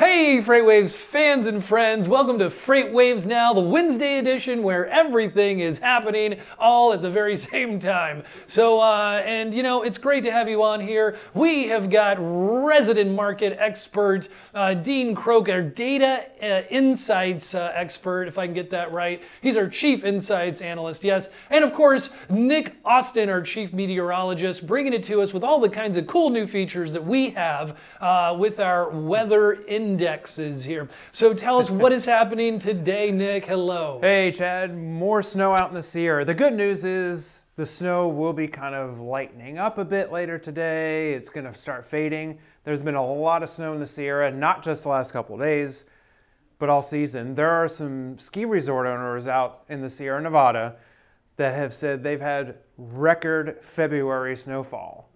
Hey FreightWaves fans and friends, welcome to FreightWaves Now, the Wednesday edition where everything is happening all at the very same time. So, and you know, it's great to have you on here. We have got resident market expert Dean Croke, our data insights expert, if I can get that right. He's our chief insights analyst, yes. And of course, Nick Austin, our chief meteorologist, bringing it to us with all the kinds of cool new features that we have with our weather indexes here. So tell us what is happening today, Nick. Hello. Hey, Chad. More snow out in the Sierra. The good news is the snow will be kind of lightening up a bit later today. It's going to start fading. There's been a lot of snow in the Sierra, not just the last couple of days, but all season. There are some ski resort owners out in the Sierra Nevada that have said they've had record February snowfall.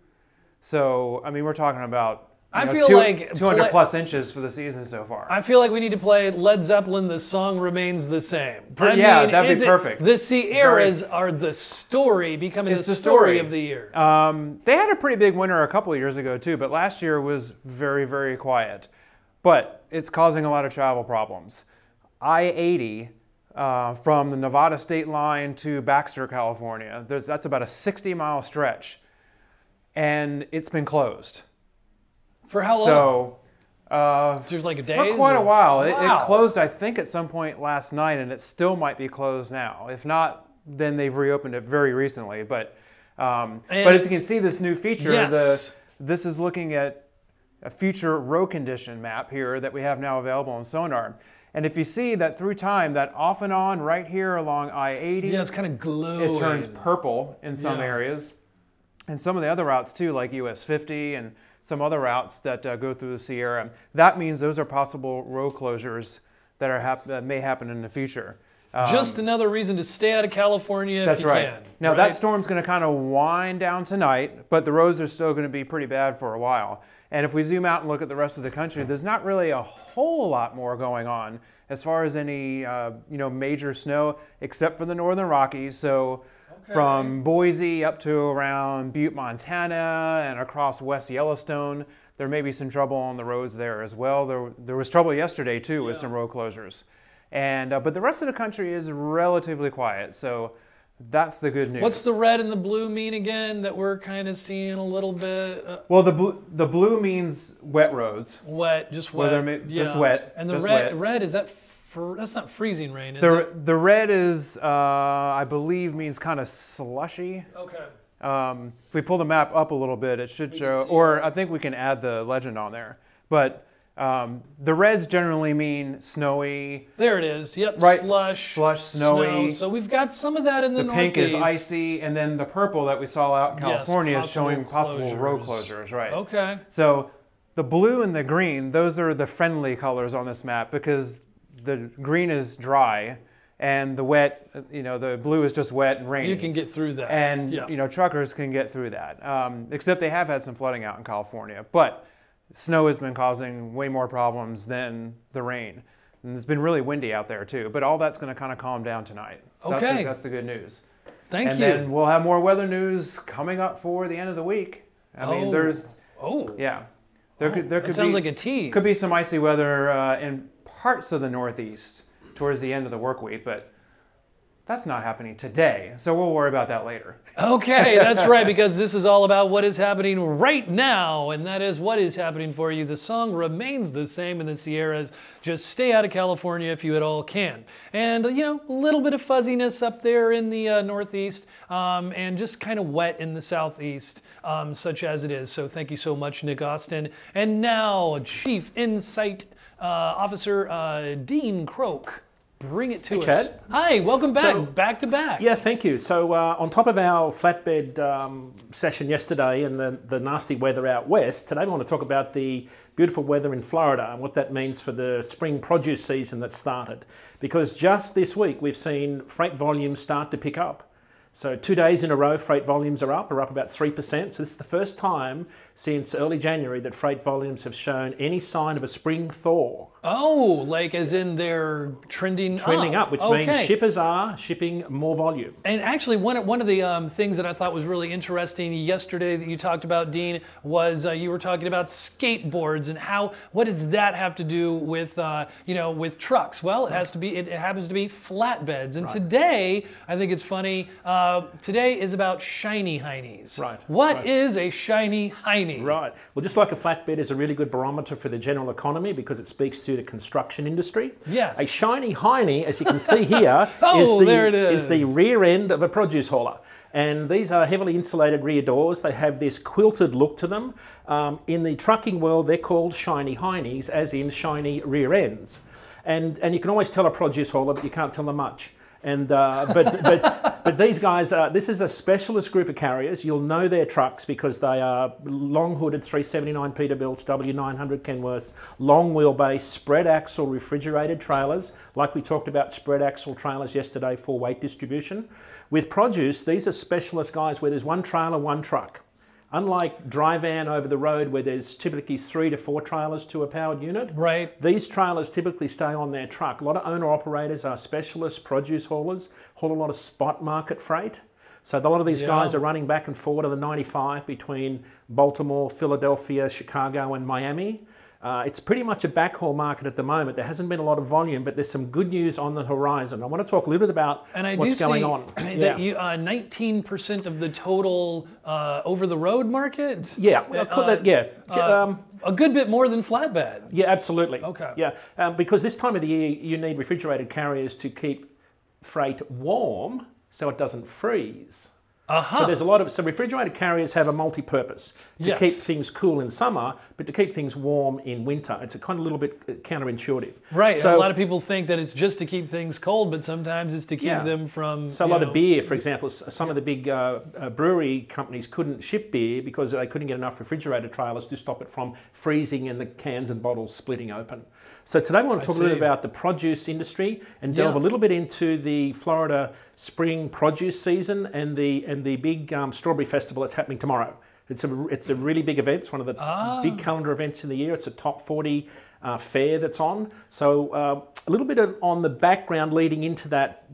So, I mean, we're talking about I feel like 200 plus inches for the season so far. I feel like we need to play Led Zeppelin, The Song Remains the Same. I mean, that'd be perfect. The Sierras are the story, becoming the story of the year. They had a pretty big winter a couple of years ago too, but last year was very, very quiet. But it's causing a lot of travel problems. I-80 from the Nevada state line to Baxter, California, that's about a 60-mile stretch, and it's been closed. For how long? So, there's like a day. For quite a while. Wow. It closed, I think, at some point last night, and it still might be closed now. If not, then they've reopened it very recently. But as you can see, this new feature, yes. This is looking at a future road condition map here that we have now available on Sonar. And if you see that through time, that off and on right here along I-80, yeah, it's kind of glowing. It turns purple in some areas, and some of the other routes too, like US 50 and some other routes that go through the Sierra. That means those are possible road closures that are may happen in the future. Just another reason to stay out of California if you can. Now that storm's gonna kind of wind down tonight, but the roads are still gonna be pretty bad for a while. And if we zoom out and look at the rest of the country, there's not really a whole lot more going on as far as any major snow, except for the Northern Rockies. So from Boise up to around Butte, Montana, and across West Yellowstone, there may be some trouble on the roads there as well. There was trouble yesterday too with some road closures, but the rest of the country is relatively quiet. So that's the good news. What's the red and the blue mean again? That we're kind of seeing a little bit. Well, the blue means wet roads. Wet, just wet. Just wet. And the red is that. That's not freezing rain, is it? The red is, I believe, means kind of slushy. Okay. If we pull the map up a little bit, it should show, or I think we can add the legend on there. But the reds generally mean snowy. There it is. Yep. Right. Slush, snowy. Snow. So we've got some of that in the northeast. The pink is icy, and then the purple that we saw out in California is showing possible road closures. Right. Okay. So the blue and the green, those are the friendly colors on this map because the green is dry, and the wet, the blue is just wet and rainy. You can get through that. And, truckers can get through that, except they have had some flooding out in California. But snow has been causing way more problems than the rain. And it's been really windy out there, too. But all that's going to kind of calm down tonight. So that's the good news. Thank you. And then we'll have more weather news coming up for the end of the week. There could be some icy weather in parts of the Northeast towards the end of the work week, but that's not happening today, so we'll worry about that later. Okay, that's right, because this is all about what is happening right now, and that is what is happening for you. The song remains the same in the Sierras. Just stay out of California if you at all can. And, a little bit of fuzziness up there in the Northeast, and just kind of wet in the Southeast, such as it is. So thank you so much, Nick Austin. And now, Chief Insight Officer Dean Croke, bring it to us. Chad. Hi, welcome back, back to back. Yeah, thank you. So on top of our flatbed session yesterday and the nasty weather out west, today we want to talk about the beautiful weather in Florida and what that means for the spring produce season that started. Because just this week we've seen freight volumes start to pick up. So 2 days in a row, freight volumes are up about 3%. So this is the first time since early January that freight volumes have shown any sign of a spring thaw. Oh, like as in they're trending up, which means shippers are shipping more volume. And actually, one of the things that I thought was really interesting yesterday that you talked about, Dean, was you were talking about skateboards and how, what does that have to do with you know, with trucks? Well, it has to be, it happens to be flatbeds. And today, I think it's funny. Today is about shiny heinies. Right. What is a shiny heiny? Right. Well, just like a flatbed is a really good barometer for the general economy because it speaks to the construction industry. Yes. A shiny heiny, as you can see here, is the rear end of a produce hauler. And these are heavily insulated rear doors. They have this quilted look to them. In the trucking world, they're called shiny heinies, as in shiny rear ends. And you can always tell a produce hauler, but you can't tell them much. And but these guys, this is a specialist group of carriers. You'll know their trucks because they are long-hooded 379 Peterbilts, W900 Kenworths, long wheelbase, spread axle refrigerated trailers, like we talked about spread axle trailers yesterday for weight distribution. With produce, these are specialist guys where there's one trailer, one truck. Unlike dry van over the road where there's typically 3 to 4 trailers to a powered unit, these trailers typically stay on their truck. A lot of owner-operators are specialist produce haulers, haul a lot of spot market freight. So a lot of these guys are running back and forward on the 95 between Baltimore, Philadelphia, Chicago and Miami. It's pretty much a backhaul market at the moment. There hasn't been a lot of volume, but there's some good news on the horizon. I want to talk a little bit about what's going on. And I do see that 19% of the total over-the-road market? Yeah, a good bit more than flatbed. Yeah, absolutely. Okay. Yeah, because this time of the year, you need refrigerated carriers to keep freight warm so it doesn't freeze. So there's a lot of, refrigerated carriers have a multi-purpose to keep things cool in summer, but to keep things warm in winter. It's a kind of little bit counterintuitive. Right. So a lot of people think that it's just to keep things cold, but sometimes it's to keep them from. So a lot of beer, for example, some of the big brewery companies couldn't ship beer because they couldn't get enough refrigerator trailers to stop it from freezing and the cans and bottles splitting open. So today we want to talk a little bit about the produce industry and delve a little bit into the Florida spring produce season and the big strawberry festival that's happening tomorrow. It's a really big event. It's one of the big calendar events in the year. It's a top 40 fair that's on. So a little bit on the background leading into that.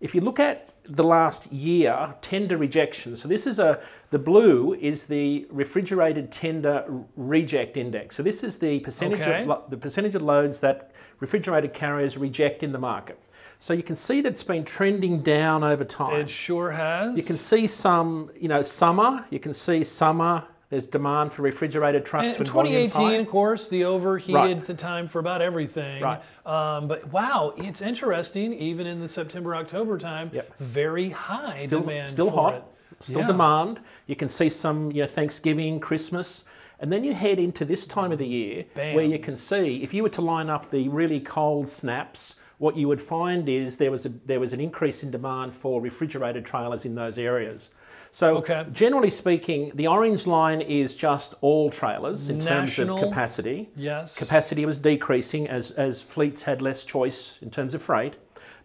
If you look at the last year, tender rejection. So this is the blue is the refrigerated tender reject index. So this is the percentage of loads that refrigerated carriers reject in the market. So you can see that it's been trending down over time. It sure has. You can see some, you know, summer. You can see summer. There's demand for refrigerated trucks with volumes high. In 2018, of course, the overheated the time for about everything. Right. But wow, it's interesting, even in the September-October time, very high demand Still hot, still demand. You can see some, you know, Thanksgiving, Christmas. And then you head into this time of the year where you can see, if you were to line up the really cold snaps, what you would find is there was an increase in demand for refrigerated trailers in those areas. So generally speaking, the orange line is just all trailers in terms of capacity. Yes. Capacity was decreasing as fleets had less choice in terms of freight.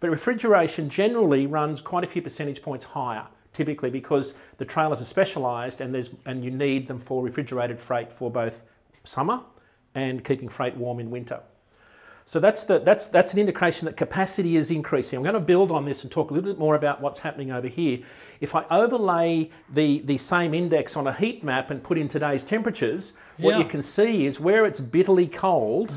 But refrigeration generally runs quite a few percentage points higher, typically because the trailers are specialized and you need them for refrigerated freight for both summer and keeping freight warm in winter. So that's an indication that capacity is increasing. I'm going to build on this and talk a little bit more about what's happening over here. If I overlay the same index on a heat map and put in today's temperatures, what you can see is where it's bitterly cold,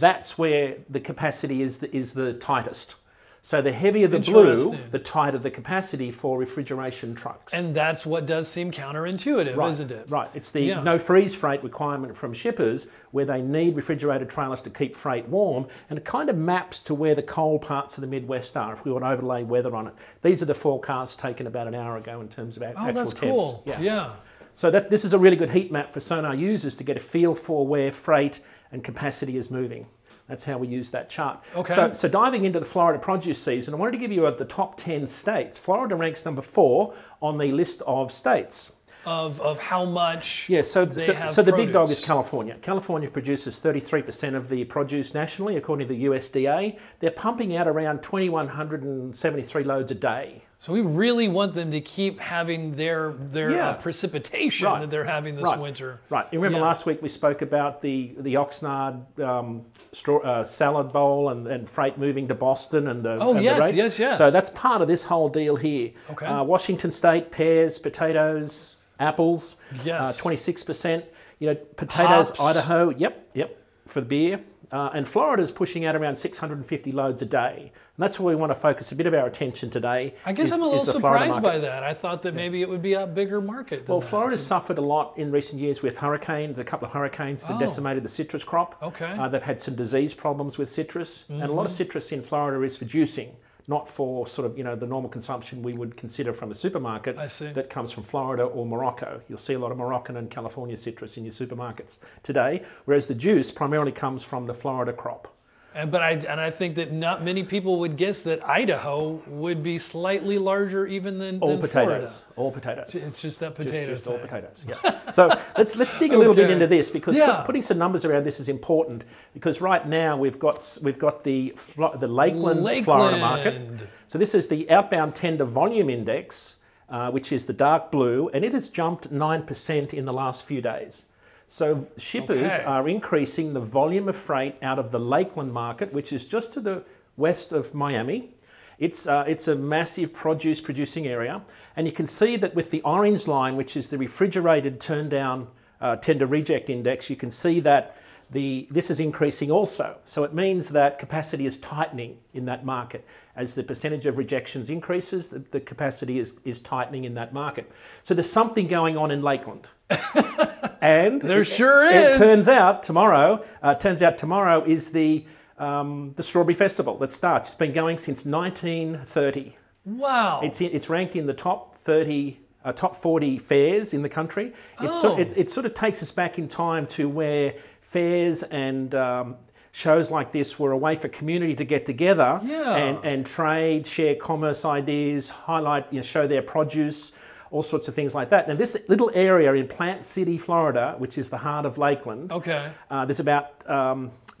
that's where the capacity is the tightest. So the heavier the blue, the tighter the capacity for refrigeration trucks. And that's what does seem counterintuitive, isn't it? Right. It's the no-freeze freight requirement from shippers where they need refrigerated trailers to keep freight warm, and it kind of maps to where the cold parts of the Midwest are if we want to overlay weather on it. These are the forecasts taken about an hour ago in terms of actual temps. Cool. Yeah. So this is a really good heat map for sonar users to get a feel for where freight and capacity is moving. That's how we use that chart. Okay. So diving into the Florida produce season, I wanted to give you the top 10 states. Florida ranks number 4 on the list of states. Of how much so the big dog is California. California produces 33% of the produce nationally, according to the USDA. They're pumping out around 2,173 loads a day. So we really want them to keep having their precipitation that they're having this winter. Right. You remember last week we spoke about the Oxnard salad bowl and freight moving to Boston and the the rates. Yes. So that's part of this whole deal here. Okay. Washington State, pears, potatoes, apples. Yes. 26%. You know, potatoes, hops. Idaho. Yep. For the beer. And Florida's pushing out around 650 loads a day. And that's where we want to focus a bit of our attention today. I guess I'm a little surprised by that. I thought that maybe it would be a bigger market than that. Florida's suffered a lot in recent years with hurricanes, a couple of hurricanes that decimated the citrus crop. Okay. They've had some disease problems with citrus. Mm-hmm. And a lot of citrus in Florida is for juicing, not for sort of, you know, the normal consumption we would consider from a supermarket that comes from Florida or Morocco. You'll see a lot of Moroccan and California citrus in your supermarkets today, whereas the juice primarily comes from the Florida crop. But I think that not many people would guess that Idaho would be slightly larger even than Florida. All potatoes. It's just that potato thing. All potatoes. Yeah. So let's dig a little bit into this, because putting some numbers around this is important, because right now we've got the Lakeland Florida market. So this is the outbound tender volume index, which is the dark blue, and it has jumped 9% in the last few days. So shippers are increasing the volume of freight out of the Lakeland market, which is just to the west of Miami. It's a massive produce producing area. And you can see that with the orange line, which is the refrigerated turndown tender reject index, you can see that this is increasing also. So it means that capacity is tightening in that market. As the percentage of rejections increases, the capacity is tightening in that market. So there's something going on in Lakeland. And there sure is. It turns out tomorrow. Is the Strawberry Festival that starts. It's been going since 1930. Wow! It's ranked in the top 30, top 40 fairs in the country. It sort of takes us back in time to where fairs and shows like this were a way for community to get together and trade, share commerce ideas, highlight, you know, show their produce. All sorts of things like that. Now, this little area in Plant City, Florida, which is the heart of Lakeland, there's about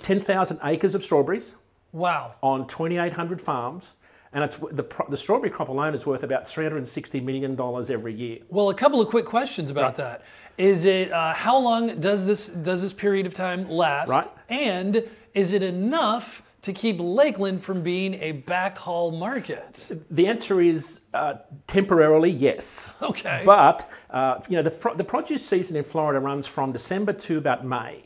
10,000 acres of strawberries. Wow! On 2,800 farms, and it's the strawberry crop alone is worth about $360 million every year. Well, a couple of quick questions about that: is it how long does this period of time last? Right. And is it enough to keep Lakeland from being a backhaul market? The answer is temporarily yes. Okay. But you know, the produce season in Florida runs from December to about May,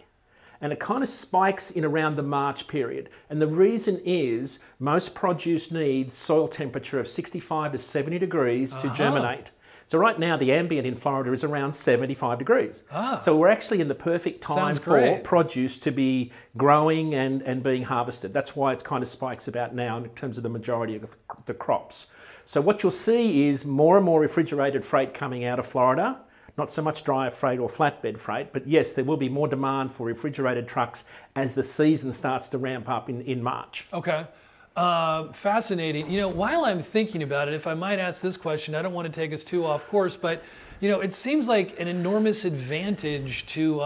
and it kind of spikes in around the March period. And the reason is most produce needs soil temperature of 65 to 70 degrees to germinate. So right now the ambient in Florida is around 75 degrees. So we're actually in the perfect time for produce to be growing and being harvested. That's why it kind of spikes about now in terms of the majority of the crops. So what you'll see is more and more refrigerated freight coming out of Florida. Not so much dryer freight or flatbed freight, but yes, there will be more demand for refrigerated trucks as the season starts to ramp up in March. Okay. Fascinating. You know, while I'm thinking about it, if I might ask this question, I don't want to take us too off course, but you know, it seems like an enormous advantage to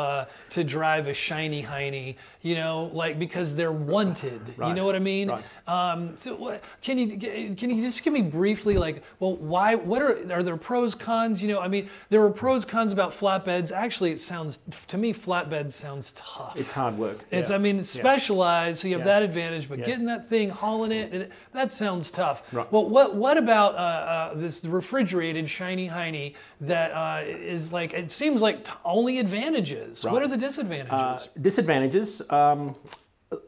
drive a Shiny Hiney, you know, like because they're wanted. Right. You know what I mean? Right. So can you just give me briefly, like, well, why? What are there pros, cons? You know, I mean, there were pros, cons about flatbeds. Actually, it sounds to me flatbed sounds tough. It's hard work. It's I mean, it's specialized, so you have that advantage, but getting that thing, hauling it, that sounds tough. Right. Well, what about this refrigerated Shiny Hiney that is like, it seems like only advantages. Right. What are the disadvantages? Disadvantages, a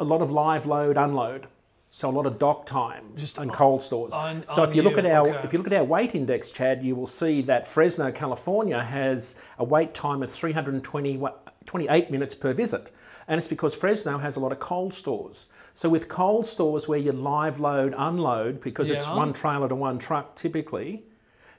lot of live load, unload. So a lot of dock time and cold stores. So if you look at our if you look at our weight index, Chad, you will see that Fresno, California has a wait time of 328 minutes per visit. And it's because Fresno has a lot of cold stores. So with cold stores where you live load, unload, because it's one trailer to one truck typically,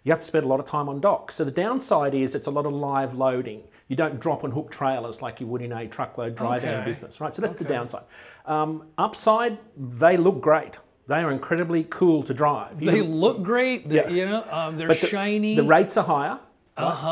you have to spend a lot of time on dock. So the downside is it's a lot of live loading. You don't drop and hook trailers like you would in a truckload dry van business, right? So that's the downside. Upside, they look great. They are incredibly cool to drive. They look great. You know, they're shiny. The rates are higher.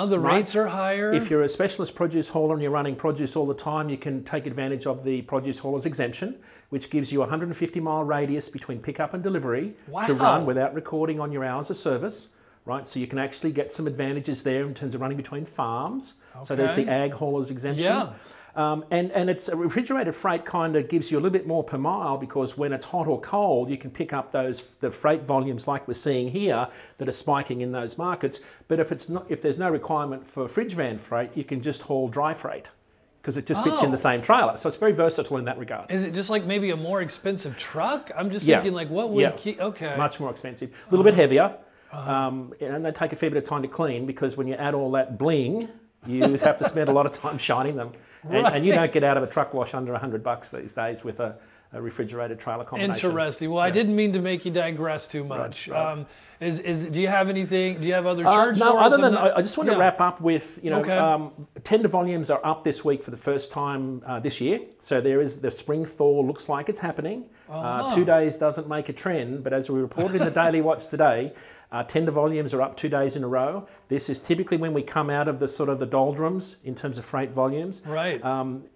The rates are higher. If you're a specialist produce hauler and you're running produce all the time, you can take advantage of the produce hauler's exemption, which gives you a 150-mile radius between pickup and delivery to run without recording on your hours of service. Right, so you can actually get some advantages there in terms of running between farms. Okay. So there's the ag hauler's exemption. Yeah. And it's a refrigerated freight kind of gives you a little bit more per mile, because when it's hot or cold, you can pick up the freight volumes like we're seeing here that are spiking in those markets. But if it's not, if there's no requirement for fridge van freight, you can just haul dry freight, because it just fits in the same trailer. So it's very versatile in that regard. Is it just like maybe a more expensive truck? I'm just thinking like what would much more expensive, a little bit heavier, and they take a fair bit of time to clean, because when you add all that bling, you have to spend a lot of time shining them. And, and you don't get out of a truck wash under $100 these days with a refrigerated trailer combination. Interesting. Well, I didn't mean to make you digress too much. Right, right. Do you have anything? Do you have other charts? No, other than I just want to wrap up with, you know, tender volumes are up this week for the first time this year. So there is the spring thaw, looks like it's happening. 2 days doesn't make a trend, but as we reported in the Daily Watch today, tender volumes are up 2 days in a row. This is typically when we come out of the sort of the doldrums in terms of freight volumes. Right.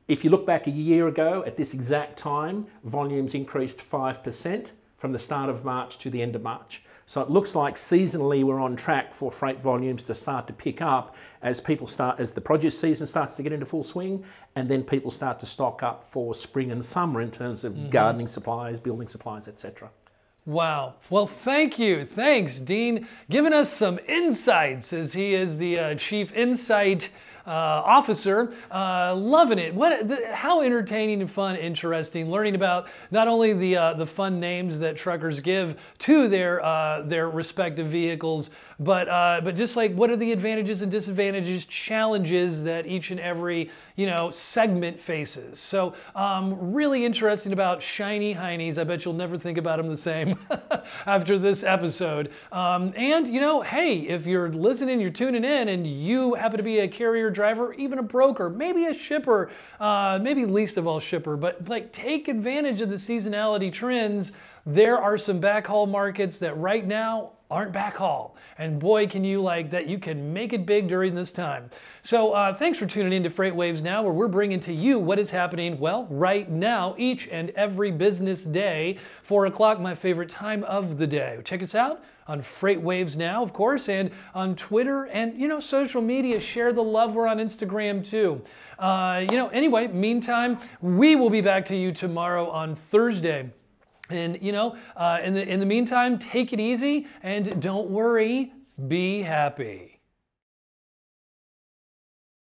If you look back a year ago at this exact time, volumes increased 5% from the start of March to the end of March. So it looks like seasonally we're on track for freight volumes to start to pick up as people start, as the produce season starts to get into full swing, and then people start to stock up for spring and summer in terms of gardening supplies, building supplies, etc. Wow. Well, thank you. Thanks, Dean. Giving us some insights, as he is the Chief Insight Officer. Loving it. How entertaining and fun, interesting, learning about not only the fun names that truckers give to their respective vehicles, but just like what are the advantages and disadvantages, challenges that each and every, you know, segment faces. So really interesting about Shiny Hineys. I bet you'll never think about them the same after this episode. And you know, hey, if you're listening, you're tuning in, and you happen to be a carrier driver, even a broker, maybe a shipper, maybe least of all shipper, but like take advantage of the seasonality trends. There are some backhaul markets that right now aren't backhaul, and boy, can you like that you can make it big during this time. So thanks for tuning in to Freight Waves Now, where we're bringing to you what is happening, well, right now, each and every business day, 4 o'clock, my favorite time of the day. Check us out on Freight Waves Now, of course, and on Twitter, and you know, social media. Share the love. We're on Instagram too. You know, anyway, meantime, we will be back to you tomorrow on Thursday. And, you know, in the meantime, take it easy, and don't worry, be happy.